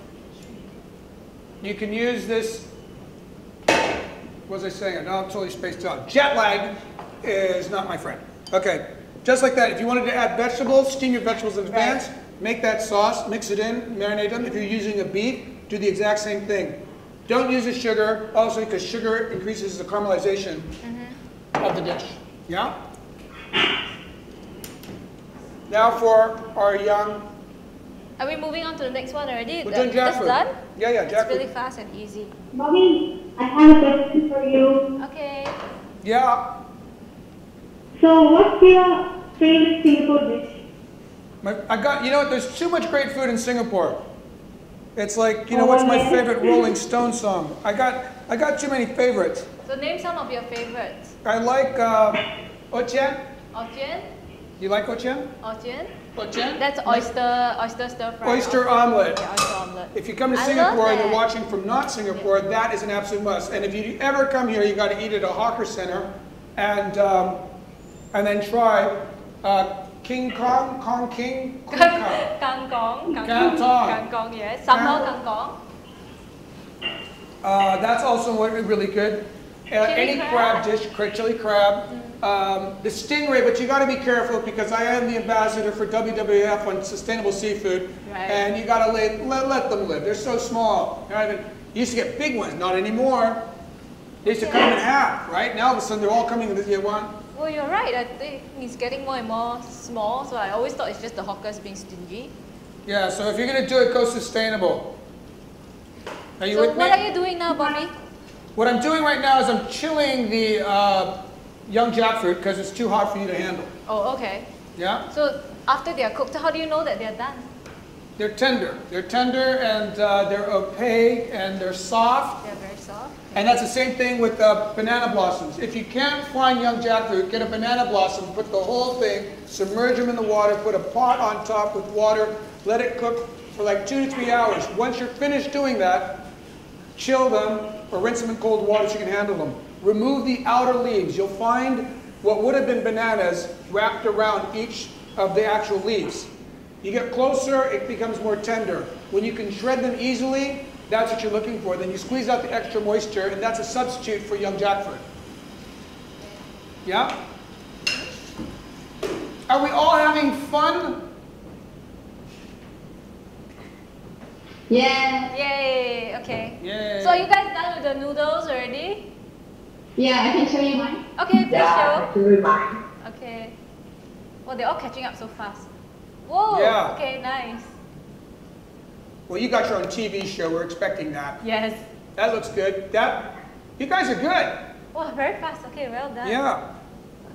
you can use this. What was I saying? No, I'm totally spaced out. Jet lag is not my friend. Okay, just like that. If you wanted to add vegetables, steam your vegetables in advance. Right. Make that sauce, mix it in, marinate them. If you're using a beef, do the exact same thing. Don't use the sugar, also because sugar increases the caramelization mm-hmm. of the dish. Yeah? Now for our young... Are we moving on to the next one already? We're doing jackfruit. It's done? Yeah, yeah, jackfruit. It's really fast and easy. Bobby, I have a question for you. Okay. Yeah? So what's your favorite Singapore dish? My, I got, you know what, there's too much great food in Singapore. It's like, you know, what's my favorite Rolling Stone song? I got, I got too many favorites. So name some of your favorites. I like uh, Ochen. Ochen. You like Ochen? Ochen. Ochen. That's oyster, oyster stir fry. Oyster omelet. Yeah, oyster omelet. If you come to Singapore and you're watching from not Singapore, that is an absolute must. And if you ever come here, you got to eat at a hawker center, and um, and then try. Uh, King Kong, Kong King, Kong Kong, Kong Kong, Kong Kong, yes, sambal Kong Kong. Uh, that's also really good. Uh, any crab, crab dish, chili crab. Mm. Um, the stingray, but you got to be careful because I am the ambassador for W W F on sustainable seafood, right. and you got to let, let let them live. They're so small. You know, you used to get big ones, not anymore. They used to yes. come in half, right? Now all of a sudden they're all coming into the one. Well, you're right. I think it's getting more and more small, so I always thought it's just the hawkers being stingy. Yeah, so if you're going to do it, go sustainable. Are you so with me? What are you doing now, Bobby? What I'm doing right now is I'm chilling the uh, young jackfruit because it's too hot for you to handle. Oh, okay. Yeah? So after they're cooked, how do you know that they're done? They're tender. They're tender and uh, they're opaque and they're soft. They're very soft. And that's the same thing with uh, banana blossoms. If you can't find young jackfruit, get a banana blossom, put the whole thing, submerge them in the water, put a pot on top with water, let it cook for like two to three hours. Once you're finished doing that, chill them or rinse them in cold water so you can handle them. Remove the outer leaves. You'll find what would have been bananas wrapped around each of the actual leaves. You get closer, it becomes more tender. When you can shred them easily, that's what you're looking for. Then you squeeze out the extra moisture, and that's a substitute for young jackfruit. Yeah? Are we all having fun? Yeah. Yay. Okay. Yay. So are you guys done with the noodles already? Yeah, I can show you mine. Okay, please yeah, show. I can show you mine. Okay. Well, they're all catching up so fast. Whoa. Yeah. Okay, nice. Well, you got your own T V show. We're expecting that. Yes. That looks good. That, you guys are good. Wow, very fast. Okay, well done. Yeah.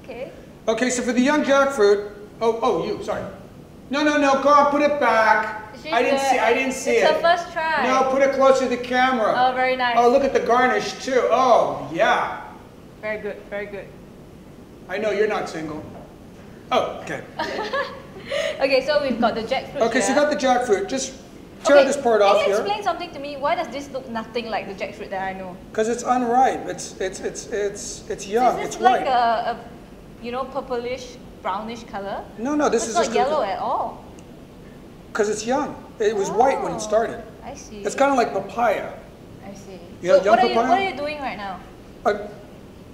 Okay. Okay, so for the young jackfruit. Oh, oh, you. Sorry. No, no, no. Go on, put it back. She's I didn't good. see. I didn't see it's it. It's her first try. No, put it closer to the camera. Oh, very nice. Oh, look at the garnish too. Oh, yeah. Very good. Very good. I know you're not single. Oh, okay. Okay, so we've got the jackfruit. Okay, here. So you got the jackfruit. Just. Tear okay, this part off here. Can you explain something to me? Why does this look nothing like the jackfruit that I know? Because it's unripe. It's it's it's it's it's young. So is this it's like white. A, a you know, purplish, brownish color? No, no, this it's is not yellow at all. Because it's young. It was oh, white when it started. I see. It's kind of like papaya. I see. You so know, what, are you, what are you doing right now? I'm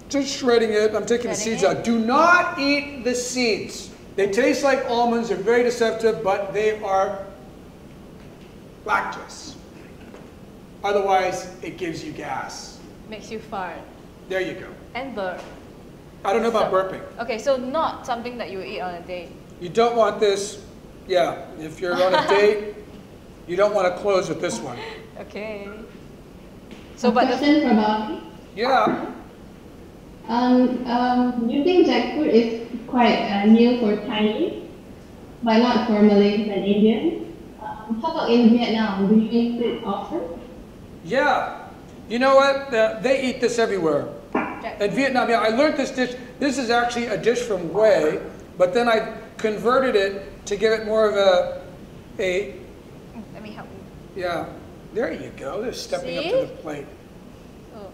just shredding it. I'm taking shredding the seeds it? out. Do not eat the seeds. They taste like almonds. They're very deceptive, but they are lactose. Otherwise, it gives you gas. Makes you fart. There you go. And burp. I don't know about so, burping. Okay, so not something that you eat on a date. You don't want this. Yeah, if you're on a date, you don't want to close with this one. Okay. So, a but question for Bobby. Yeah. Um, um, do you think jackfruit is quite uh, new for Chinese, but not for Malays and Indians? Um, how about in Vietnam? Do you eat it often? Yeah. You know what? Uh, they eat this everywhere. In Vietnam, yeah, I learned this dish. This is actually a dish from Wei, but then I converted it to give it more of a, a. Let me help you. Yeah, there you go. They're stepping See? up to the plate. Oh,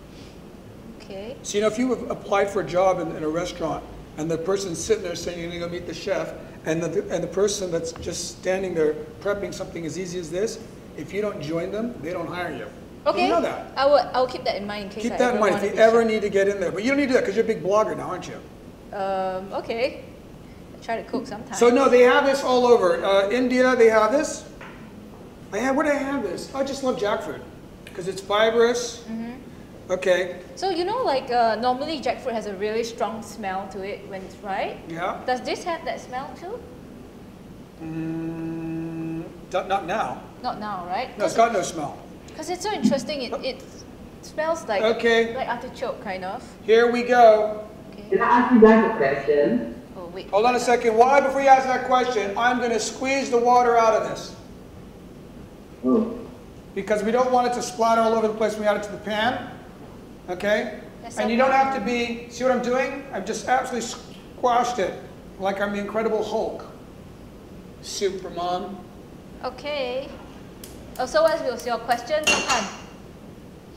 okay. So you know, if you applied for a job in, in a restaurant, and the person's sitting there saying you're going to go meet the chef, and the and the person that's just standing there prepping something as easy as this, if you don't join them, they don't hire you. Okay. You know that. I will. I will keep that in mind in case. Keep I that in mind if you ever sure. need to get in there. But you don't need to do that because you're a big blogger now, aren't you? Um. Okay. I try to cook sometimes. So no, they have this all over. Uh, India, they have this. I have. Where do I have this? I just love jackfruit because it's fibrous. Mm-hmm. Okay. So you know, like uh, normally jackfruit has a really strong smell to it when it's ripe. Yeah. Does this have that smell too? Mm, not now. Not now, right? No, it's got no smell. Because it's so interesting, it, it smells like, okay. like artichoke, kind of. Here we go. Okay. Can I ask you guys a question? Oh, wait. Hold on a second. Why, before you ask that question, I'm going to squeeze the water out of this. Ooh. Because we don't want it to splatter all over the place when we add it to the pan. Okay? That's and so you don't have to be, see what I'm doing? I've just absolutely squashed it like I'm the Incredible Hulk. Super Mom. Okay. Oh, so what was your question?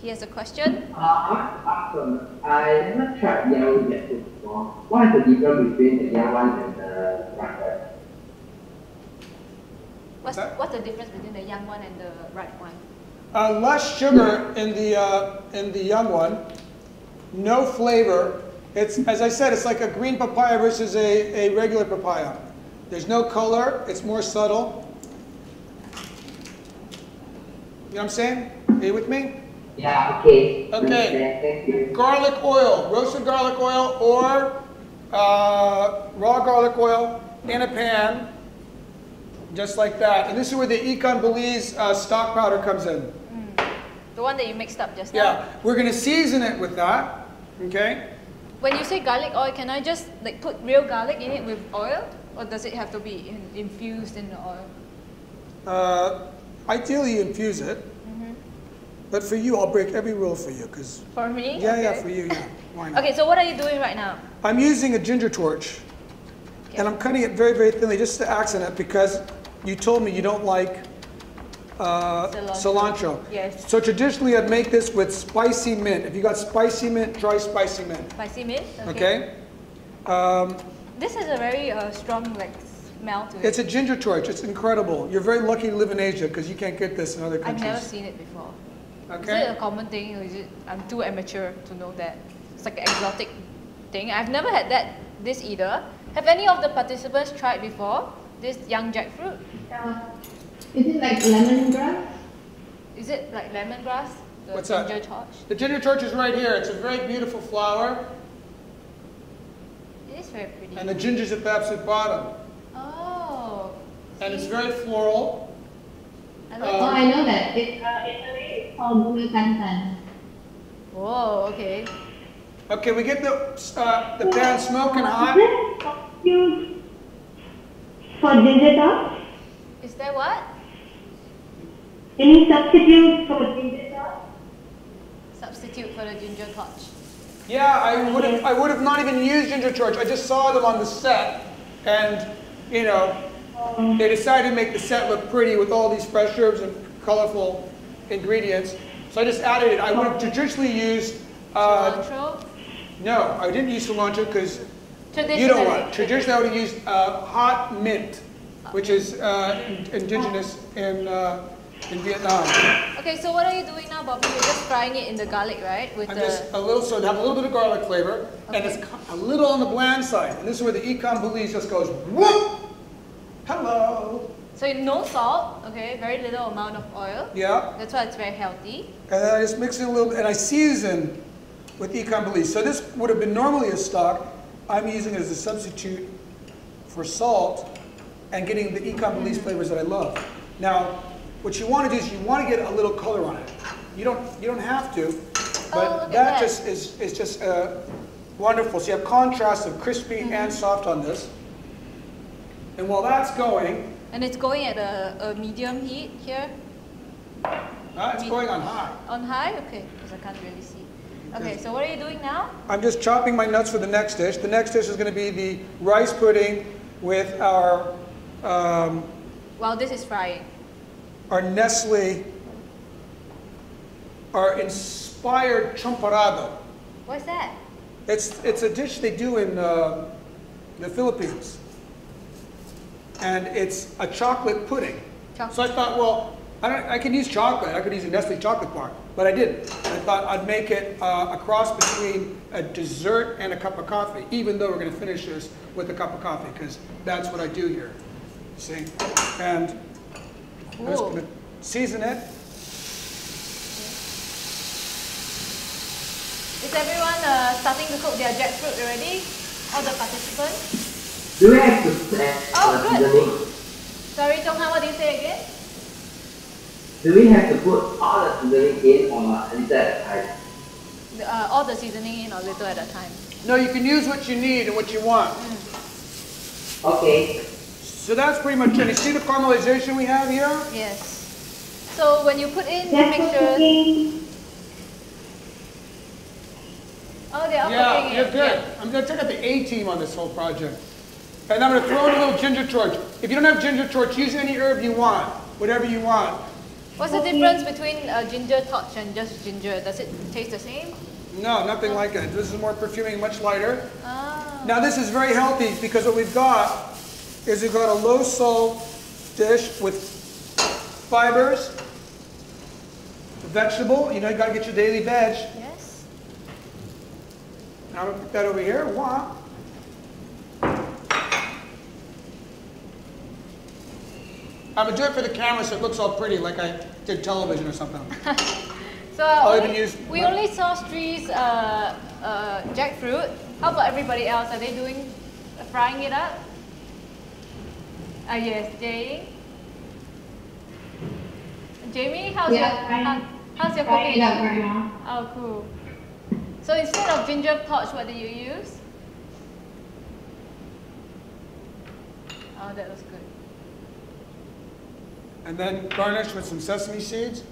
He has a question. Uh, awesome. I haven't tried yellow jackfruit before. What is the difference between the yellow one and the ripe one? What's, what's the difference between the young one and the ripe one? Uh, less sugar in the uh, in the young one. No flavor. It's as I said. It's like a green papaya versus a a regular papaya. There's no color. It's more subtle. You know what I'm saying? Are you with me? Yeah, okay. Okay. Thank you. Garlic oil, roasted garlic oil or uh, raw garlic oil in a pan, just like that. And this is where the ikan bilis uh, stock powder comes in. Mm. The one that you mixed up just now. Yeah, we're going to season it with that, okay? When you say garlic oil, can I just like put real garlic in it with oil? Or does it have to be in, infused in the oil? Uh, Ideally, you infuse it, mm-hmm. but for you, I'll break every rule for you. Cause for me? Yeah, okay. yeah, for you, yeah. Why not? Okay, so what are you doing right now? I'm using a ginger torch, okay. and I'm cutting it very, very thinly just to accent it because you told me you don't like uh, cilantro. cilantro. Yes. So traditionally, I'd make this with spicy mint. If you got spicy mint, try spicy mint. Spicy mint? Okay. okay. Um, this is a very uh, strong, like, It. It's a ginger torch. It's incredible. You're very lucky to live in Asia because you can't get this in other countries. I've never seen it before. Okay. Is it a common thing? Or is it, I'm too amateur to know that. It's like an exotic thing. I've never had that. This either. Have any of the participants tried before? This young jackfruit? Uh, is it like lemongrass? Is it like lemongrass? The What's ginger that? torch? The ginger torch is right here. It's a very beautiful flower. It is very pretty. And the ginger's at the absolute bottom. And it's very floral. I like um, oh, I know that. It, uh, it's called blue tantan. Whoa, okay. Okay, we get the uh, the pan smoking hot. For ginger torch? Is there what? Any substitute for ginger torch? Substitute for the ginger torch. Yeah, I would have I would have not even used ginger torch. I just saw them on the set, and you know. They decided to make the set look pretty with all these fresh herbs and colorful ingredients. So I just added it. I would have traditionally used... Uh, cilantro? No, I didn't use cilantro because Traditionally. You don't want. Traditionally, I would use uh, hot mint, which is uh, indigenous in, uh, in Vietnam. Okay, so what are you doing now, Bobby? You're just frying it in the garlic, right? With I'm the... just a little, so it has a little bit of garlic flavor, okay. And it's a little on the bland side. And this is where the ikan bilis just goes, whoop! Hello! So no salt, okay, very little amount of oil. Yeah. That's why it's very healthy. And then I just mix it a little bit, and I season with ikan bilis. So this would have been normally a stock. I'm using it as a substitute for salt and getting the ikan bilis flavors that I love. Now, what you want to do is you want to get a little color on it. You don't, you don't have to, but oh, that, that just is, is just uh, wonderful. So you have contrast of crispy mm-hmm. and soft on this. And while that's going, and it's going at a, a medium heat here. Uh, it's Me going on high. On high, okay, because I can't really see. Okay, so what are you doing now? I'm just chopping my nuts for the next dish. The next dish is going to be the rice pudding with our... Um, well, this is frying. Our Nestlé, our inspired champorado. What's that? It's, it's a dish they do in uh, the Philippines. And it's a chocolate pudding. Chocolate. So I thought, well, I, don't, I can use chocolate. I could use a Nestlé chocolate bar. But I didn't. I thought I'd make it uh, a cross between a dessert and a cup of coffee, even though we're going to finish this with a cup of coffee, because that's what I do here. See? And cool. I'm just going to season it. Is everyone uh, starting to cook their jackfruit already? All the participants? Do we have to press? Oh, good. Sorry, Zhong Han, what do you say again? Do we have to put all the seasoning in or a little at a time? Uh, all the seasoning in or a little at a time? No, you can use what you need and what you want. Mm. Okay. So that's pretty much it. You see the caramelization we have here? Yes. So when you put in the mixture... Cooking. Oh, they are yeah, cooking. You're it. Good. Yeah. I'm going to take out the A-team on this whole project. And I'm going to throw in a little ginger torch. If you don't have ginger torch, use any herb you want, whatever you want. What's the difference between uh, ginger torch and just ginger? Does it taste the same? No, nothing oh. like it. This is more perfuming, much lighter. Oh. Now this is very healthy because what we've got is we've got a low salt dish with fibers, vegetable. You know, you got to get your daily veg. Yes. Now I'm going to put that over here. Wah. I'm going to do it for the camera so it looks all pretty, like I did television or something. So I'll even use we only saw Sri's uh, uh, jackfruit. How about everybody else? Are they doing uh, frying it up? Ah, uh, yes, Jie Ying. Jamie, how's yeah, your frying, uh, how's your cooking? Right oh, cool. So instead of ginger torch, what did you use? Oh, that was good. And then garnish with some sesame seeds.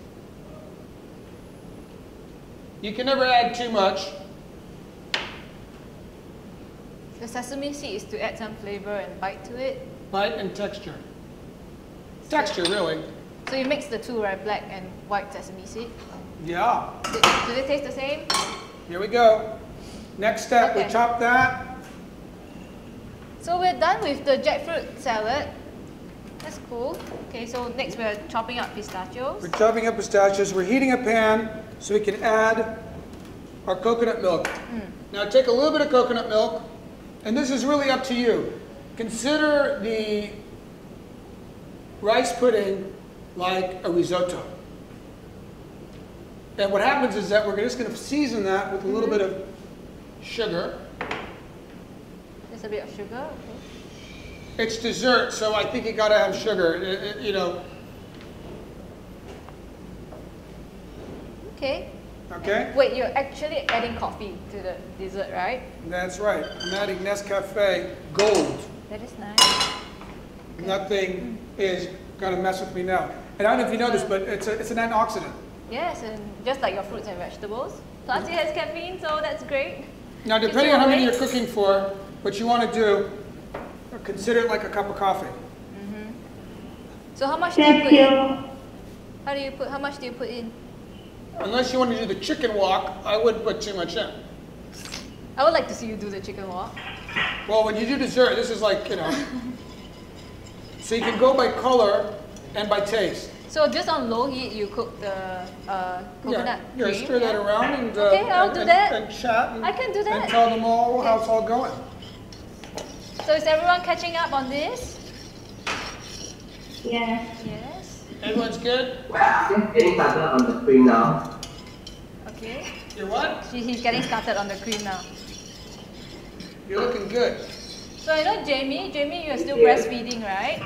You can never add too much. The sesame seed is to add some flavor and bite to it. Bite and texture. Texture, really. So you mix the two, right? Black and white sesame seed. Yeah. Do, do they taste the same? Here we go. Next step, okay. We chop that. So we're done with the jackfruit salad. That's cool. Okay, so next we're chopping up pistachios. We're chopping up pistachios. We're heating a pan so we can add our coconut milk. Mm. Now take a little bit of coconut milk, and this is really up to you. Consider the rice pudding like a risotto. And what happens is that we're just going to season that with a little mm-hmm. bit of sugar. There's a bit of sugar, okay. It's dessert, so I think you gotta have sugar, it, it, you know. Okay. Okay. And wait, you're actually adding coffee to the dessert, right? That's right. I'm adding Nescafé Gold. That is nice. Okay. Nothing mm. is gonna mess with me now. And I don't know if you know this, but it's, a, it's an antioxidant. Yes, and just like your fruits and vegetables. Plus it has caffeine, so that's great. Now, depending on how many you're cooking for, what you wanna do, consider it like a cup of coffee. Mm-hmm. So how much do you put in? How do you put? How much do you put in? Unless you want to do the chicken walk, I wouldn't put too much in. I would like to see you do the chicken walk. Well, when you do dessert, this is like, you know. So you can go by color and by taste. So just on low heat, you cook the uh, coconut yeah, cream? Yeah, stir that around and, uh, okay, I'll and, do and, that. and chat and, I can do that. and tell them all okay. how it's all going. So is everyone catching up on this? Yeah. Yes. Everyone's good? Wow, he's getting started on the cream now. Okay. You're what? He, he's getting started on the cream now. You're looking good. So I know Jamie, Jamie, you're still yeah. breastfeeding, right?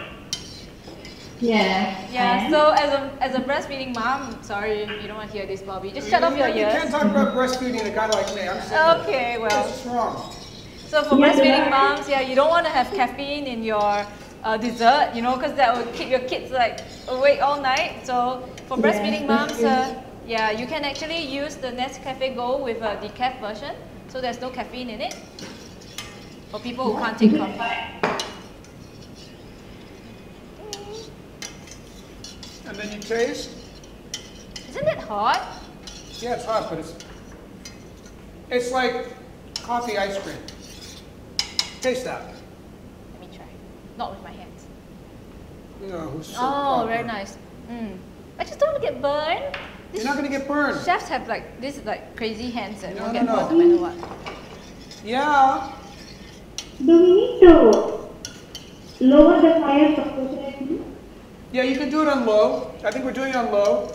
Yeah. Yeah. So as a as a breastfeeding mom, sorry, you don't want to hear this, Bobby. Just shut off your ears. You can't talk about breastfeeding to a guy like me. I'm sorry. Okay. Well. What's wrong? So for yeah, breastfeeding moms, yeah, you don't want to have caffeine in your uh, dessert, you know, because that will keep your kids like awake all night. So for yeah, breastfeeding moms, uh, yeah, you can actually use the Nescafé Gold with a decaf version, so there's no caffeine in it. For people who can't take coffee. And then you taste. Isn't it hot? Yeah, it's hot, but it's it's like coffee ice cream. Taste that. Let me try. Not with my hands. No. It's so oh, very nice. Mm. I just don't want to get burned. This You're not going to get burned. Chefs have like this is like crazy hands that no, won't no, get burned no. no matter what. Yeah. Do we need to lower the fire proportionately? Yeah, you can do it on low. I think we're doing it on low.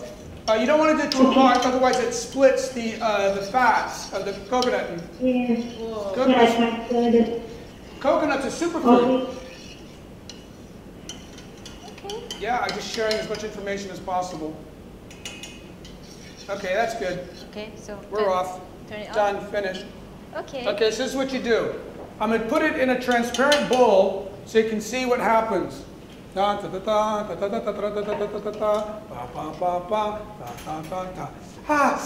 Uh, you don't want to do it too hot, otherwise it splits the uh, the fats of the coconut. Yeah. Coconuts, yeah, coconuts are superfood. Okay. Yeah, I'm just sharing as much information as possible. Okay, that's good. Okay, so we're turn, off. Turn it Done. Off. Finished. Okay. Okay, so this is what you do. I'm going to put it in a transparent bowl so you can see what happens. That's a hot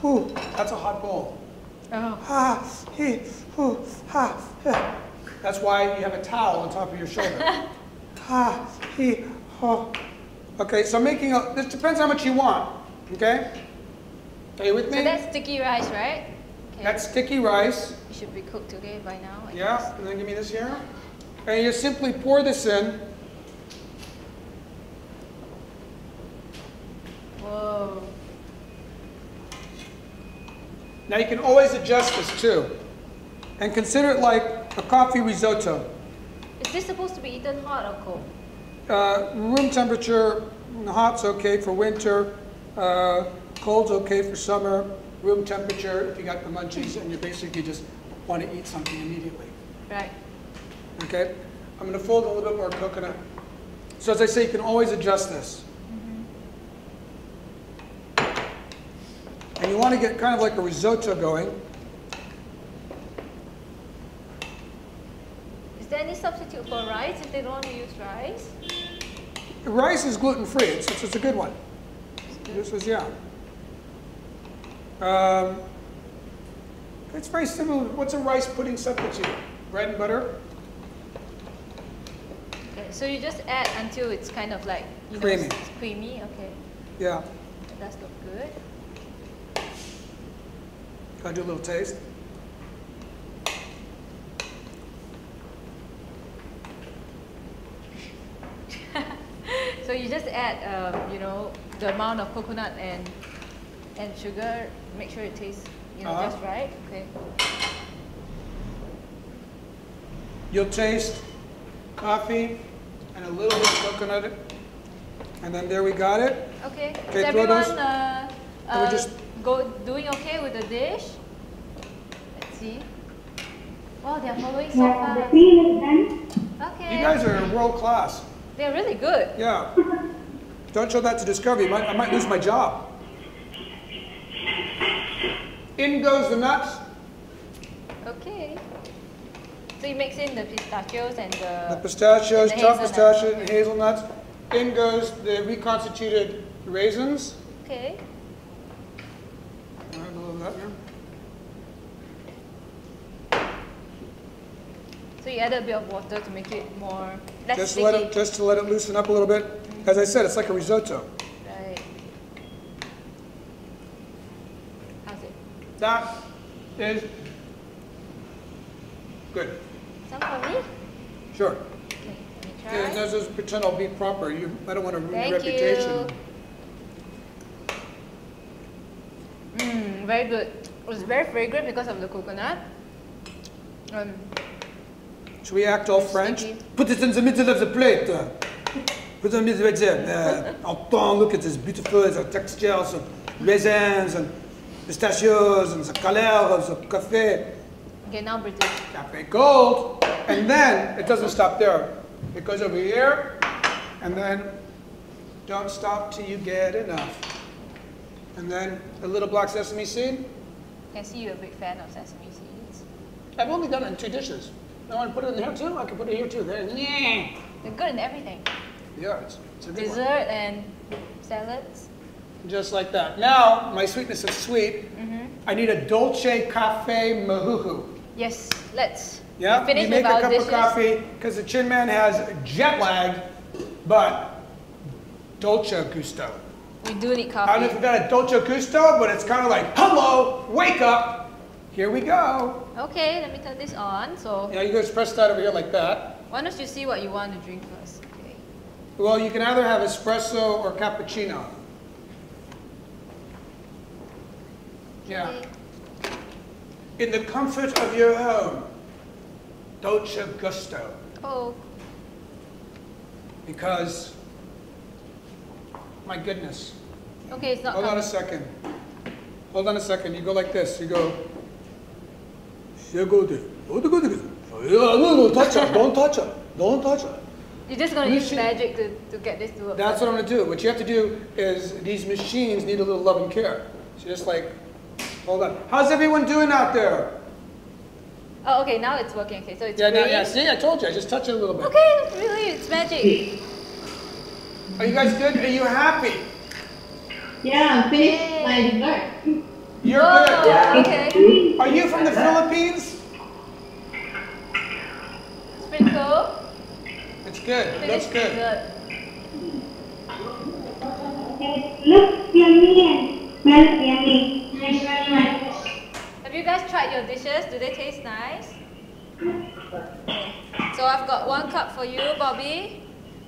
bowl. That's why you have a towel on top of your shoulder. Okay, so making a, this depends how much you want. Okay? Are you with me? So that's sticky rice, right? Okay. That's sticky rice. It should be cooked today by now. I yeah, guess. And then give me this here. And you simply pour this in. Whoa. Now you can always adjust this too. And consider it like a coffee risotto. Is this supposed to be eaten hot or cold? Uh, room temperature, hot's okay for winter, uh, cold's okay for summer. Room temperature, if you got the munchies and you basically just want to eat something immediately. Right. Okay? I'm going to fold a little bit more coconut. So as I say, you can always adjust this. Mm-hmm. And you want to get kind of like a risotto going. Is there any substitute for rice if they don't want to use rice? Rice is gluten-free. It's, it's, it's a good one. Good. This is, yeah. Um, it's very similar. What's a rice pudding substitute? Bread and butter? Okay, so you just add until it's kind of like you creamy. Know, it's creamy, okay. Yeah. That does look good. Can I do a little taste? So you just add, um, you know, the amount of coconut and and sugar, make sure it tastes, you know, uh-huh. just right. Okay. You'll taste coffee and a little bit of coconut, and then there we got it. Okay. Okay, is everyone uh, uh, just go doing okay with the dish? Let's see. Wow, they are following so far. Okay. You guys are world class. They're really good. Yeah. Don't show that to Discovery. I might, I might lose my job. In goes the nuts. Okay. So you mix in the pistachios and the... The pistachios, and the chopped pistachios and hazelnuts. In goes the reconstituted raisins. Okay. Add a little nut here. So you add a bit of water to make it more... Just to, let it, just to let it loosen up a little bit. Mm-hmm. As I said, it's like a risotto. That is Good. Some for me? Sure. Okay, let me try. Yeah, let's just pretend I'll be proper. You, I don't want to ruin Thank your reputation. Mmm, very good. It was very fragrant because of the coconut. Um, Should we act all French? Sticky. Put it in the middle of the plate. Uh, put it in the middle of the plate. Uh, look at this beautiful the texture, some raisins and pistachios and the color of the café. Okay, now British. Café gold. And then it doesn't stop there. It goes over here, and then don't stop till you get enough. And then a little black sesame seed. I see you're a big fan of sesame seeds. I've only done it in two dishes. I want to put it in here too. I can put it here too. There. They're good in everything. Yeah, it's, it's a good dessert one. And salads. Just like that. Now my sweetness is sweet. Mm-hmm. I need a Dolce Cafe Mahuhu. Yes, let's. Yeah, finish you make a cup dishes. Of coffee because the Chin Man has jet lag, but Dolce Gusto. We do need coffee. I don't know if we got a Dolce Gusto, but it's kind of like, hello, wake up, here we go. Okay, let me turn this on. So yeah, you guys press that over here like that. Why don't you see what you want to drink first? Okay. Well, you can either have espresso or cappuccino. Yeah. Okay. In the comfort of your home, Dolce Gusto. Oh. Because, my goodness. Okay, it's not Hold coming. on a second. Hold on a second. You go like this. You go. Don't touch her. Don't touch her. Don't touch her. You're just going to use magic to, to get this to work. That's what I'm going to do. What you have to do is these machines need a little love and care. So just like, hold on. How's everyone doing out there? Oh, okay. Now it's working. Okay, so it's yeah, now, yeah. See, I told you. I just touched it a little bit. Okay, really, it's magic. Are you guys good? Are you happy? Yeah, I'm finished my dessert. You're good. Yeah, okay. Are you from the Philippines? It's pretty cool. It's good. It looks good. good. It looks yummy and smells yummy. Thanks very much. Have you guys tried your dishes? Do they taste nice? So I've got one cup for you, Bobby.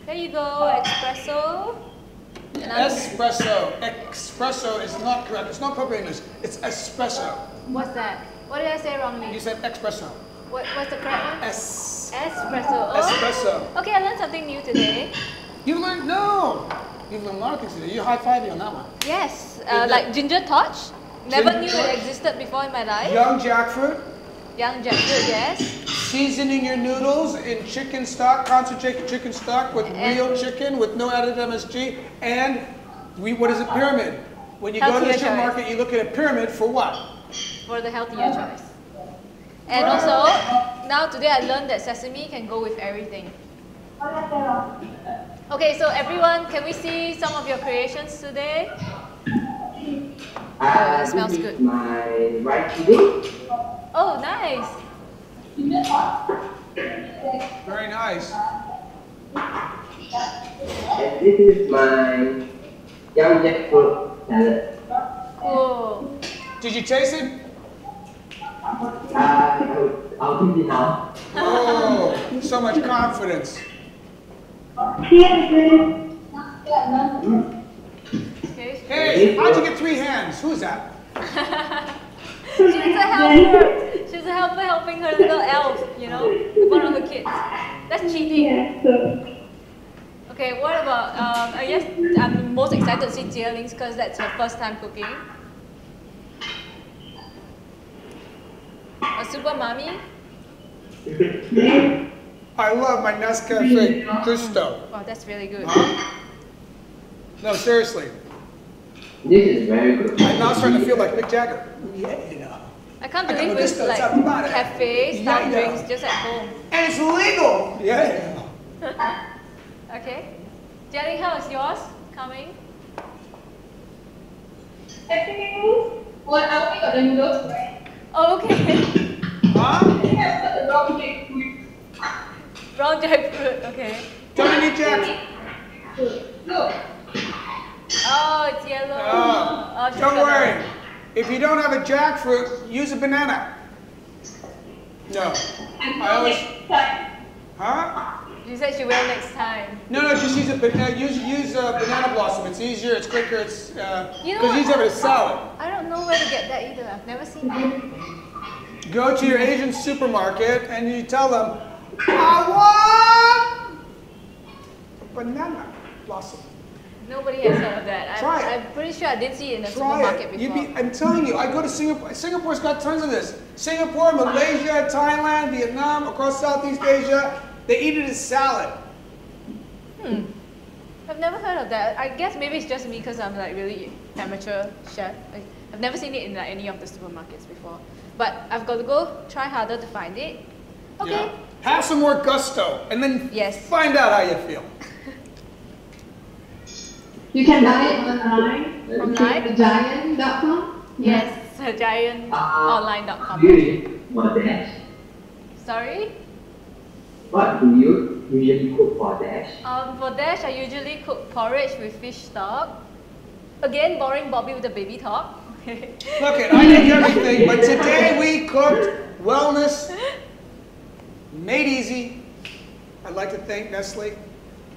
There you go, espresso. Espresso. Espresso is not correct. It's not proper English. It's espresso. What's that? What did I say wrongly? You said espresso. What, what's the correct one? Es. Espresso. Oh. Espresso. Okay, I learned something new today. You learned? No. You've learned a lot of things today. You high-fiving on that one. Yes, uh, like ginger touch. Never ginger knew touch. It existed before in my life. Young jackfruit. Young jackfruit, yes. Seasoning your noodles in chicken stock, concentrated chicken stock with and real chicken with no added M S G. And we, what is a pyramid? When you healthier go to the supermarket, you look at a pyramid for what? For the healthier choice. And right. also, now today I learned that sesame can go with everything. Okay, so everyone, can we see some of your creations today? Oh, that smells good. My right today. Oh, nice. Very nice. And this is my young jackfruit salad. Cool. Did you taste it? Uh, I'll taste it now. Oh, so much confidence. Hey, how'd you get three hands? Who's that? She's a helper. She's a helper helping her little elf, you know, one of the kids. That's cheating. Okay, what about, um, I guess I'm most excited to see Jie Ying's because that's her first time cooking. A Super Mommy. I love my Nescafé Gusto. Oh, that's really good. Huh? No, seriously. This is very good. I'm now starting to feel like Mick Jagger. Yeah, you know. I can't believe it's like cafe, style yeah, drinks yeah. just at home. And it's legal! Yeah. yeah. Okay. Jie Ying, how is yours coming? I think it moves. Well, I only got the noodles, right? Oh, okay. Huh? I think I've got the brown jackfruit. Brown jackfruit, okay. Don't eat jack. Look. Oh, it's yellow. Oh, oh, don't worry. If you don't have a jackfruit, use a banana. No. I'm I always. Huh? You said she will next time. No, no, just use a banana. Use use a banana blossom. It's easier. It's quicker. It's because uh, you know, these are a salad. I don't know where to get that either. I've never seen that. Go to your Asian supermarket and you tell them, I want a banana blossom. Nobody has heard of that. Try I'm, it. I'm pretty sure I did see it in the Try supermarket it. before. You be, I'm telling you, I go to Singapore. Singapore's got tons of this. Singapore, Malaysia, Thailand, Vietnam, across Southeast Asia. They eat it as salad. Hmm. I've never heard of that. I guess maybe it's just me because I'm like really amateur chef. Like, I've never seen it in like any of the supermarkets before. But I've got to go try harder to find it. Okay. Yeah. Have some more gusto and then yes. find out how you feel. You can buy it online. Online? Giant dot com? Yes, giant online dot com. Really? What the heck? Sorry? What do you usually cook for Dash? Um, for Dash, I usually cook porridge with fish stock. Again, boring Bobby with the baby talk. Look, it, I make everything, but today we cooked wellness, made easy. I'd like to thank Nestlé.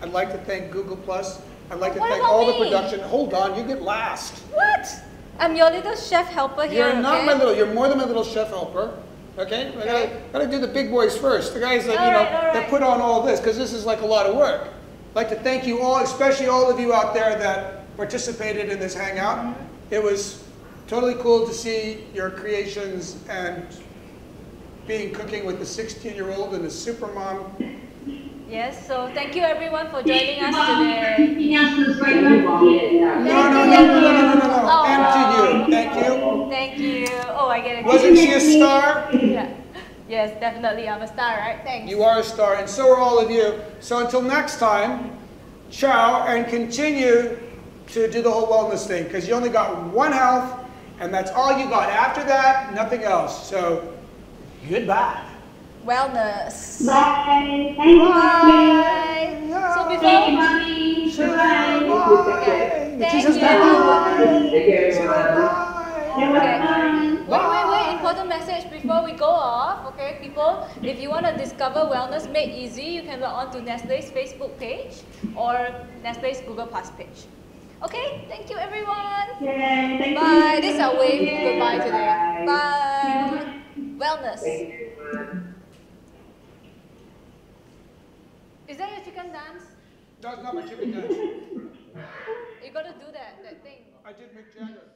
I'd like to thank Google Plus. I'd like to what thank all me? the production. Hold on, you get last. What? I'm your little chef helper here. You're not okay? my little, you're more than my little chef helper. Okay? okay. I gotta, gotta do the big boys first. The guys that, all you know, right, right. that put on all this, because this is like a lot of work. I'd like to thank you all, especially all of you out there that participated in this hangout. Mm-hmm. It was totally cool to see your creations and being cooking with the sixteen year old and the super mom. Yes, so thank you everyone for joining us today. No, no, no, no, no, no, no, no. Oh. Empty you. Thank you. Thank you. Oh, I get it. Wasn't she a star? Yeah. Yes, definitely. I'm a star, right? Thanks. You are a star, and so are all of you. So until next time, ciao, and continue to do the whole wellness thing, because you only got one health, and that's all you got. After that, nothing else. So goodbye. Wellness. Bye. Bye. Bye. Bye. So before mommy. Bye. Bye. Bye. Jesus, bye. Bye. Okay. Wait, wait, wait. Important message before we go off. Okay, people, if you want to discover wellness made easy, you can log on to Nestlé's Facebook page or Nestlé's Google Plus page. Okay, thank you everyone. Yay, thank bye. You. This is our wave goodbye today. Bye. Bye. Wellness. Is that your chicken dance? That's not my chicken dance. You gotta do that, that thing. I did McJagger.